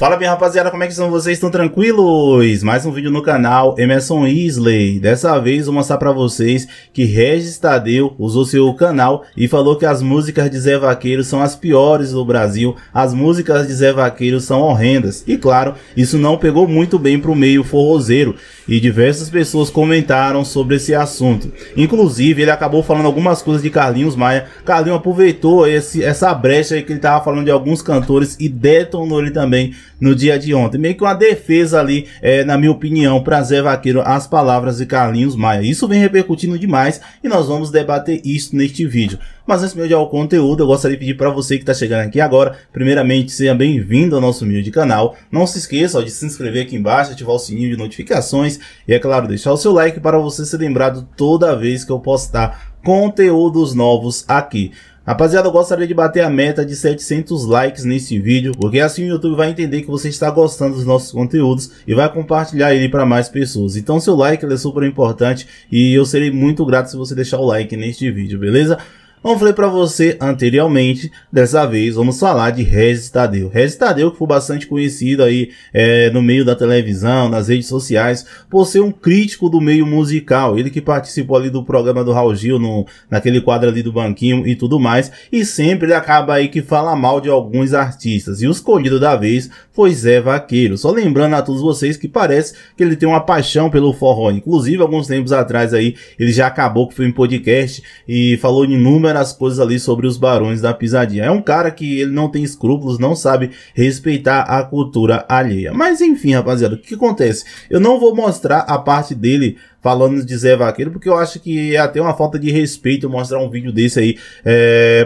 Fala bem, rapaziada, como é que são vocês? Estão tranquilos? Mais um vídeo no canal Emerson Yslley. Dessa vez vou mostrar pra vocês que Regis Tadeu usou seu canal e falou que as músicas de Zé Vaqueiro são as piores do Brasil. As músicas de Zé Vaqueiro são horrendas. E claro, isso não pegou muito bem pro meio forrozeiro. E diversas pessoas comentaram sobre esse assunto. Inclusive, ele acabou falando algumas coisas de Carlinhos Maia. Carlinhos aproveitou essa brecha aí que ele tava falando de alguns cantores e detonou ele também no dia de ontem, meio que uma defesa ali, na minha opinião, pra Zé Vaqueiro, as palavras de Carlinhos Maia. Isso vem repercutindo demais e nós vamos debater isso neste vídeo. Mas antes de ir ao conteúdo, eu gostaria de pedir para você que está chegando aqui agora, primeiramente, seja bem-vindo ao nosso humilde canal. Não se esqueça de se inscrever aqui embaixo, ativar o sininho de notificações e, é claro, deixar o seu like para você ser lembrado toda vez que eu postar conteúdos novos aqui. Rapaziada, eu gostaria de bater a meta de 700 likes nesse vídeo, porque assim o YouTube vai entender que você está gostando dos nossos conteúdos e vai compartilhar ele para mais pessoas. Então seu like é super importante e eu serei muito grato se você deixar o like neste vídeo, beleza? Como falei para você anteriormente, dessa vez vamos falar de Regis Tadeu. Regis Tadeu, que foi bastante conhecido aí no meio da televisão, nas redes sociais, por ser um crítico do meio musical. Ele que participou ali do programa do Raul Gil, naquele quadro ali do banquinho e tudo mais. E sempre ele acaba aí que fala mal de alguns artistas. E o escolhido da vez foi Zé Vaqueiro. Só lembrando a todos vocês que parece que ele tem uma paixão pelo forró. Inclusive, alguns tempos atrás aí, ele já acabou que foi em podcast e falou de número as coisas ali sobre os Barões da Pisadinha. É um cara que ele não tem escrúpulos, não sabe respeitar a cultura alheia. Mas enfim, rapaziada, o que acontece? Eu não vou mostrar a parte dele falando de Zé Vaqueiro, porque eu acho que é até uma falta de respeito mostrar um vídeo desse aí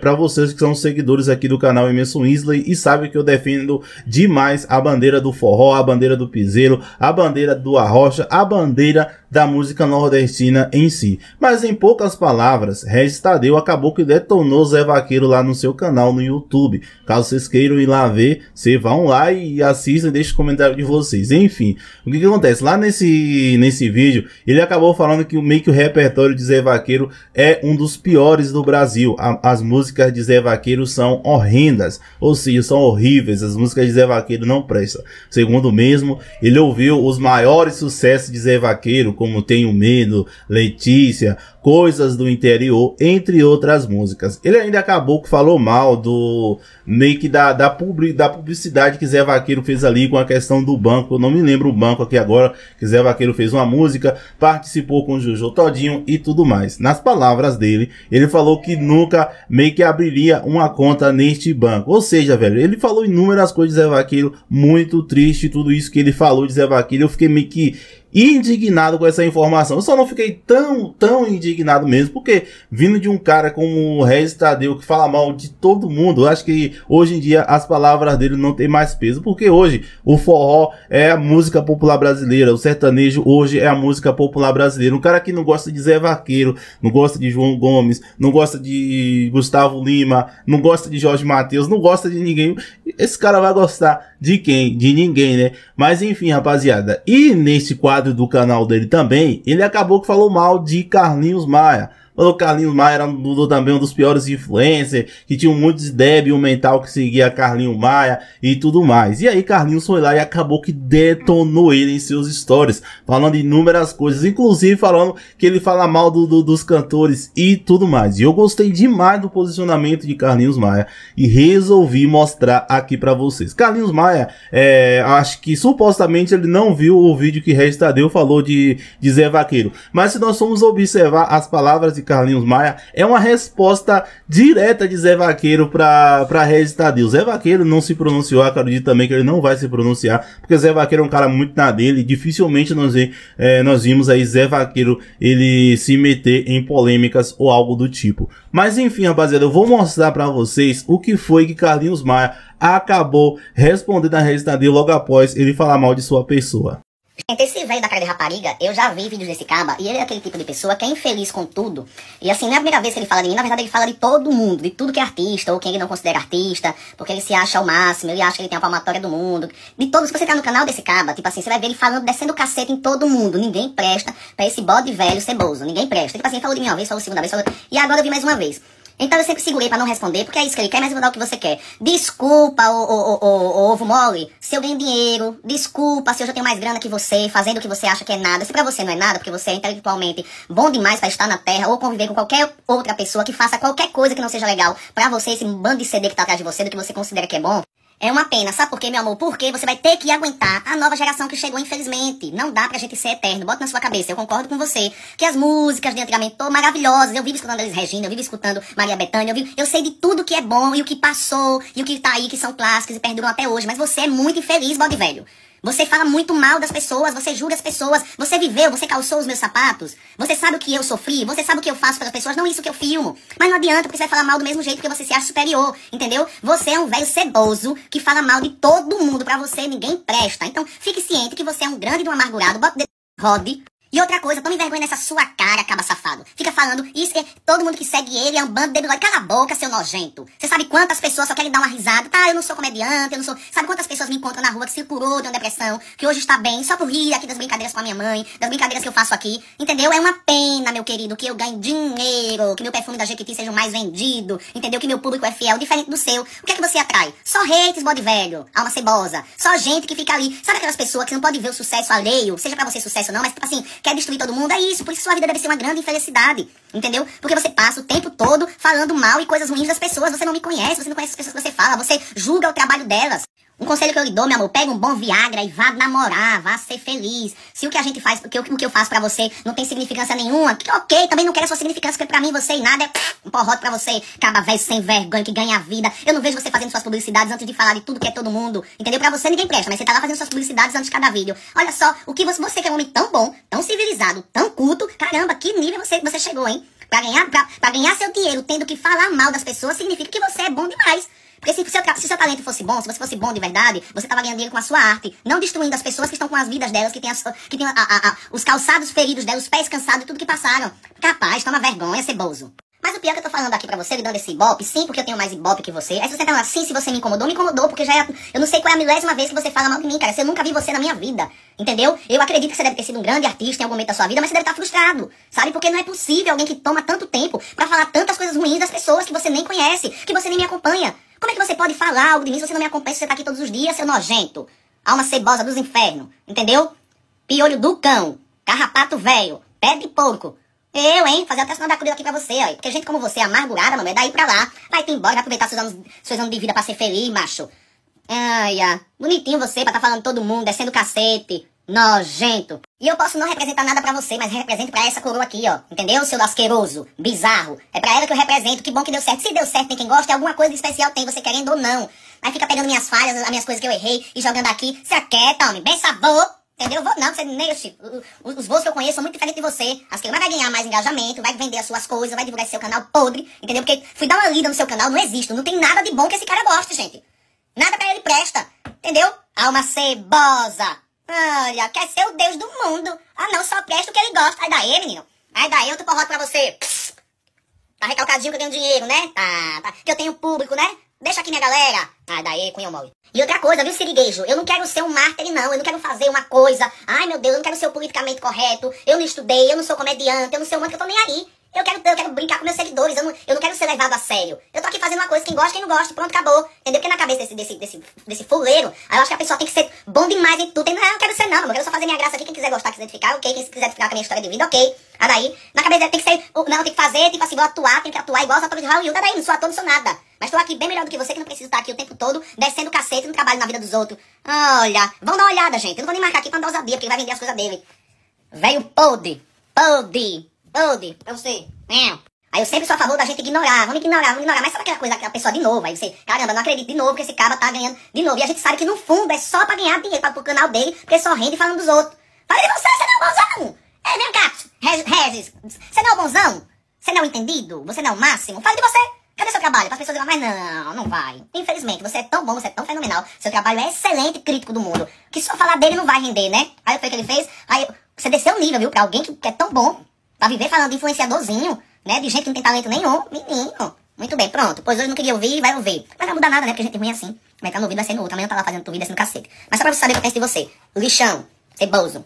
pra vocês que são seguidores aqui do canal Emerson Yslley e sabem que eu defendo demais a bandeira do forró, a bandeira do piseiro, a bandeira do arrocha, a bandeira da música nordestina em si. Mas em poucas palavras, Regis Tadeu acabou que detonou Zé Vaqueiro lá no seu canal no YouTube. Caso vocês queiram ir lá ver, vocês vão lá e assistem e deixem o comentário de vocês. Enfim, o que acontece? Lá nesse vídeo, ele acabou falando que meio que o repertório de Zé Vaqueiro é um dos piores do Brasil. As músicas de Zé Vaqueiro são horrendas, ou seja, são horríveis. As músicas de Zé Vaqueiro não prestam. Segundo mesmo, ele ouviu os maiores sucessos de Zé Vaqueiro, como Tenho Medo, Letícia, Coisas do Interior, entre outras músicas. Ele ainda acabou que falou mal do da publicidade que Zé Vaqueiro fez ali com a questão do banco. Eu não me lembro o banco aqui agora, que Zé Vaqueiro fez uma música, participou com Juju Todinho e tudo mais. Nas palavras dele, ele falou que nunca abriria uma conta neste banco. Ou seja, velho, ele falou inúmeras coisas de Zé Vaqueiro, muito triste tudo isso que ele falou de Zé Vaqueiro. Eu fiquei meio que indignado com essa informação. Eu só não fiquei tão indignado mesmo, porque vindo de um cara como o Regis Tadeu, que fala mal de todo mundo, eu acho que hoje em dia as palavras dele não tem mais peso, porque hoje o forró é a música popular brasileira, o sertanejo hoje é a música popular brasileira. Um cara que não gosta de Zé Vaqueiro, não gosta de João Gomes, não gosta de Gustavo Lima, não gosta de Jorge Matheus, não gosta de ninguém. Esse cara vai gostar de quem? De ninguém, né? Mas enfim, rapaziada, e neste quadro do canal dele também, ele acabou que falou mal de Carlinhos Maia. Falou que Carlinhos Maia era também um dos piores influencers, que tinha muitos débil mental que seguia Carlinhos Maia e tudo mais. E aí Carlinhos foi lá e acabou que detonou ele em seus stories, falando inúmeras coisas, inclusive falando que ele fala mal dos cantores e tudo mais. E eu gostei demais do posicionamento de Carlinhos Maia e resolvi mostrar aqui pra vocês. Carlinhos Maia, acho que supostamente ele não viu o vídeo que Regis Tadeu falou de Zé Vaqueiro. Mas se nós formos observar as palavras de Carlinhos Maia, é uma resposta direta de Zé Vaqueiro pra Regis Tadeu. Zé Vaqueiro não se pronunciou, acredito também que ele não vai se pronunciar, porque Zé Vaqueiro é um cara muito na dele. Dificilmente nós vimos aí Zé Vaqueiro ele se meter em polêmicas ou algo do tipo. Mas enfim, rapaziada, eu vou mostrar pra vocês o que foi que Carlinhos Maia acabou respondendo a Regis Tadeu logo após ele falar mal de sua pessoa. Gente, esse velho da cara de rapariga, eu já vi vídeos desse caba, e ele é aquele tipo de pessoa que é infeliz com tudo. E assim, não é a primeira vez que ele fala de mim, na verdade ele fala de todo mundo, de tudo que é artista, ou quem ele não considera artista, porque ele se acha ao máximo, ele acha que ele tem a palmatória do mundo. De todos, se você tá no canal desse caba, tipo assim, você vai ver ele falando, descendo o cacete em todo mundo, ninguém presta pra esse bode velho ceboso, ninguém presta. Tipo assim, ele falou de mim uma vez, falou segunda vez, falou... E agora eu vi mais uma vez. Então eu sempre segurei pra não responder, porque é isso que ele quer, mas eu vou dar o que você quer. Desculpa, o ovo mole, se eu ganho dinheiro. Desculpa se eu já tenho mais grana que você, fazendo o que você acha que é nada. Se pra você não é nada, porque você é intelectualmente bom demais pra estar na terra ou conviver com qualquer outra pessoa que faça qualquer coisa que não seja legal pra você, esse bando de CD que tá atrás de você, do que você considera que é bom. É uma pena, sabe por quê, meu amor? Porque você vai ter que aguentar a nova geração que chegou, infelizmente. Não dá pra gente ser eterno. Bota na sua cabeça, eu concordo com você, que as músicas de antigamente estão maravilhosas. Eu vivo escutando Elis Regina, eu vivo escutando Maria Bethânia, eu sei de tudo que é bom e o que passou e o que tá aí, que são clássicos e perduram até hoje. Mas você é muito infeliz, bode velho. Você fala muito mal das pessoas, você julga as pessoas, você viveu, você calçou os meus sapatos, você sabe o que eu sofri, você sabe o que eu faço para as pessoas, não isso que eu filmo. Mas não adianta, porque você vai falar mal do mesmo jeito, porque você se acha superior, entendeu? Você é um velho ceboso que fala mal de todo mundo, pra você ninguém presta. Então, fique ciente que você é um grande do amargurado, bota de... rode. E outra coisa, tome vergonha nessa sua cara, caba safado. Fica falando, isso é, todo mundo que segue ele é um bando de bigode. Cala a boca, seu nojento. Você sabe quantas pessoas só querem dar uma risada? Tá, eu não sou comediante, eu não sou... Sabe quantas pessoas me encontram na rua que se curou de uma depressão, que hoje está bem, só por rir aqui das brincadeiras com a minha mãe, das brincadeiras que eu faço aqui, entendeu? É uma pena, meu querido, que eu ganhe dinheiro, que meu perfume da Jequiti seja o mais vendido, entendeu? Que meu público é fiel, diferente do seu. O que é que você atrai? Só haters, bode velho, alma cebosa. Só gente que fica ali. Sabe aquelas pessoas que não podem ver o sucesso alheio, seja pra você sucesso ou não, mas tipo assim... Quer destruir todo mundo, é isso. Por isso sua vida deve ser uma grande infelicidade, entendeu? Porque você passa o tempo todo falando mal e coisas ruins das pessoas. Você não me conhece, você não conhece as pessoas que você fala, você julga o trabalho delas. Um conselho que eu lhe dou, meu amor, pega um bom Viagra e vá namorar, vá ser feliz. Se o que a gente faz, o que eu faço pra você não tem significância nenhuma, que ok, também não quero a sua significância, porque pra mim você e nada é um porrote pra você, caba velho sem vergonha que ganha a vida. Eu não vejo você fazendo suas publicidades antes de falar de tudo que é todo mundo, entendeu? Pra você ninguém presta, mas você tá lá fazendo suas publicidades antes de cada vídeo. Olha só, o que você que é um homem tão bom, tão civilizado, tão culto, caramba, que nível você chegou, hein? Pra ganhar seu dinheiro tendo que falar mal das pessoas significa que você é bom demais. Porque se o seu talento fosse bom, se você fosse bom de verdade, você tava ganhando dinheiro com a sua arte, não destruindo as pessoas que estão com as vidas delas, que tem os calçados feridos delas, os pés cansados e tudo que passaram. Capaz, toma vergonha, ceboso. Mas o pior que eu tô falando aqui pra você, lhe dando esse ibope, sim, porque eu tenho mais ibope que você. Aí se você tá lá, sim, se você me incomodou, porque já é... Eu não sei qual é a milésima vez que você fala mal de mim, cara. Se eu nunca vi você na minha vida, entendeu? Eu acredito que você deve ter sido um grande artista em algum momento da sua vida, mas você deve estar frustrado, sabe? Porque não é possível alguém que toma tanto tempo pra falar tantas coisas ruins das pessoas que você nem conhece, que você nem me acompanha. Como é que você pode falar algo de mim se você não me acompanha, se você tá aqui todos os dias, seu nojento? Alma cebosa dos infernos, entendeu? Piolho do cão, carrapato velho, pé de porco. Eu, hein? Fazer até sinal da cruz aqui pra você, ó. Porque gente como você, amargurada, mano, é daí pra lá. Vai ter embora, vai aproveitar seus anos de vida pra ser feliz, macho. Ai, ah, bonitinho você pra tá falando todo mundo, descendo o cacete. Nojento. E eu posso não representar nada pra você, mas represento pra essa coroa aqui, ó. Entendeu, seu asqueroso, bizarro? É pra ela que eu represento, que bom que deu certo. Se deu certo, tem quem gosta, alguma coisa de especial tem, você querendo ou não. Aí fica pegando minhas falhas, as minhas coisas que eu errei e jogando aqui. Se aquieta, homem, bem sabor. Entendeu? Vou, não, você, nem os voos que eu conheço são muito diferentes de você. Acho que ele vai ganhar mais engajamento, vai vender as suas coisas, vai divulgar seu canal podre, entendeu? Porque fui dar uma lida no seu canal, não existe, não tem nada de bom que esse cara goste, gente. Nada pra ele presta, entendeu? Alma cebosa. Olha, quer ser o deus do mundo. Ah não, só presta o que ele gosta. Aí daí, menino. Aí daí, outro porrote pra você. Tá recalcadinho que eu tenho dinheiro, né? Tá. Que eu tenho público, né? Deixa aqui minha galera. Ai, daí, cunhão mole. E outra coisa, viu, sirigueijo? Eu não quero ser um mártir, não. Eu não quero fazer uma coisa. Ai, meu Deus, eu não quero ser o politicamente correto. Eu não estudei, eu não sou comediante, eu não sei o que eu tô nem aí. Eu quero brincar com meus seguidores. Eu não quero ser levado a sério. Eu tô aqui fazendo uma coisa, quem gosta, quem não gosta. Pronto, acabou. Entendeu? Porque na cabeça desse fuleiro, aí eu acho que a pessoa tem que ser bom demais em tudo. Não, eu não quero ser, não. Eu quero só fazer minha graça aqui. Quem quiser gostar, quiser ficar, ok. Quem quiser ficar com a minha história de vida, ok. Aí daí, na cabeça tem que ser... Não, tem que fazer, tipo assim, vou atuar. Tem que atuar igual os atores de Raul Gil. Daí, não sou ator, não sou nada. Mas tô aqui bem melhor do que você, que não precisa estar aqui o tempo todo, descendo o cacete no trabalho, na vida dos outros. Olha, vão dar uma olhada, gente. Eu não vou nem marcar aqui pra não dar ousadia, porque ele vai vender as coisas dele. Velho podre, pra você. Aí eu sempre sou a favor da gente ignorar, vamos ignorar. Mas sabe aquela coisa, aquela pessoa de novo? Aí você, caramba, não acredito de novo que esse cara tá ganhando de novo. E a gente sabe que no fundo é só pra ganhar dinheiro pro canal dele, porque só rende falando dos outros. Fala de você não é bonzão! É, vem cá, Regis, você não é o bonzão? Você não é o entendido? Você não é o máximo? Fala de você! Cadê seu trabalho? Para as pessoas dizem, mas não vai. Infelizmente, você é tão bom, você é tão fenomenal. Seu trabalho é excelente crítico do mundo. Que só falar dele não vai render, né? Aí foi o que ele fez. Aí você desceu o nível, viu? Para alguém que é tão bom. Para viver falando de influenciadorzinho, né? De gente que não tem talento nenhum. Menino. Muito bem, pronto. Pois hoje não queria ouvir, vai ouvir. Mas não muda nada, né? Porque a gente é ruim assim. Vai estar no ouvido, vai ser no outro. Amanhã tá lá fazendo tua vida assim no cacete. Mas só para você saber o que eu penso de você. Lixão. Ceboso.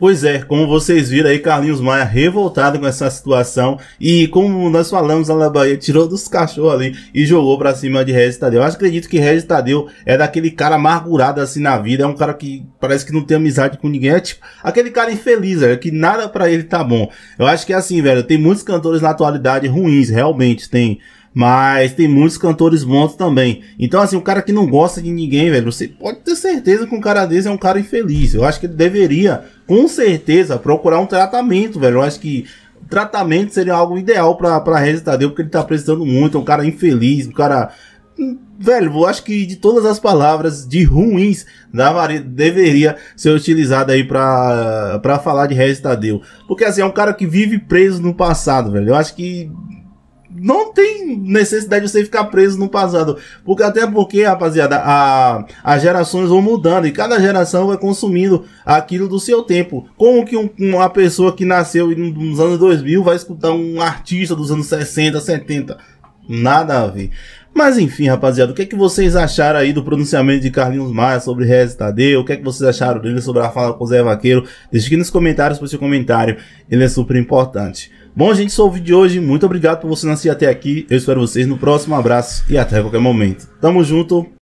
Pois é, como vocês viram aí, Carlinhos Maia revoltado com essa situação, e como nós falamos, a La Bahia tirou dos cachorros ali e jogou pra cima de Regis Tadeu. Eu acredito que Regis Tadeu é daquele cara amargurado assim na vida, é um cara que parece que não tem amizade com ninguém, é tipo aquele cara infeliz, velho, que nada pra ele tá bom. Eu acho que é assim, velho, tem muitos cantores na atualidade ruins, realmente tem, mas tem muitos cantores bons também. Então assim, o cara que não gosta de ninguém, velho, você pode ter certeza que um cara desse é um cara infeliz. Eu acho que ele deveria, com certeza, procurar um tratamento, velho. Eu acho que tratamento seria algo ideal pra Regis Tadeu, porque ele tá precisando muito, é um cara infeliz, um cara... Velho, eu acho que de todas as palavras de ruins deveria ser utilizada aí pra falar de Regis Tadeu. Porque assim, é um cara que vive preso no passado, velho. Eu acho que... não tem necessidade de você ficar preso no passado, porque até porque, rapaziada, as gerações vão mudando e cada geração vai consumindo aquilo do seu tempo. Como que uma pessoa que nasceu nos anos 2000 vai escutar um artista dos anos 60, 70? Nada a ver. Mas enfim, rapaziada, o que é que vocês acharam aí do pronunciamento de Carlinhos Maia sobre Regis Tadeu? O que é que vocês acharam dele sobre a fala com o Zé Vaqueiro? Deixa aqui nos comentários para o seu comentário, ele é super importante. Bom, gente, esse é o vídeo de hoje. Muito obrigado por você assistir até aqui. Eu espero vocês no próximo. Abraço e até qualquer momento. Tamo junto.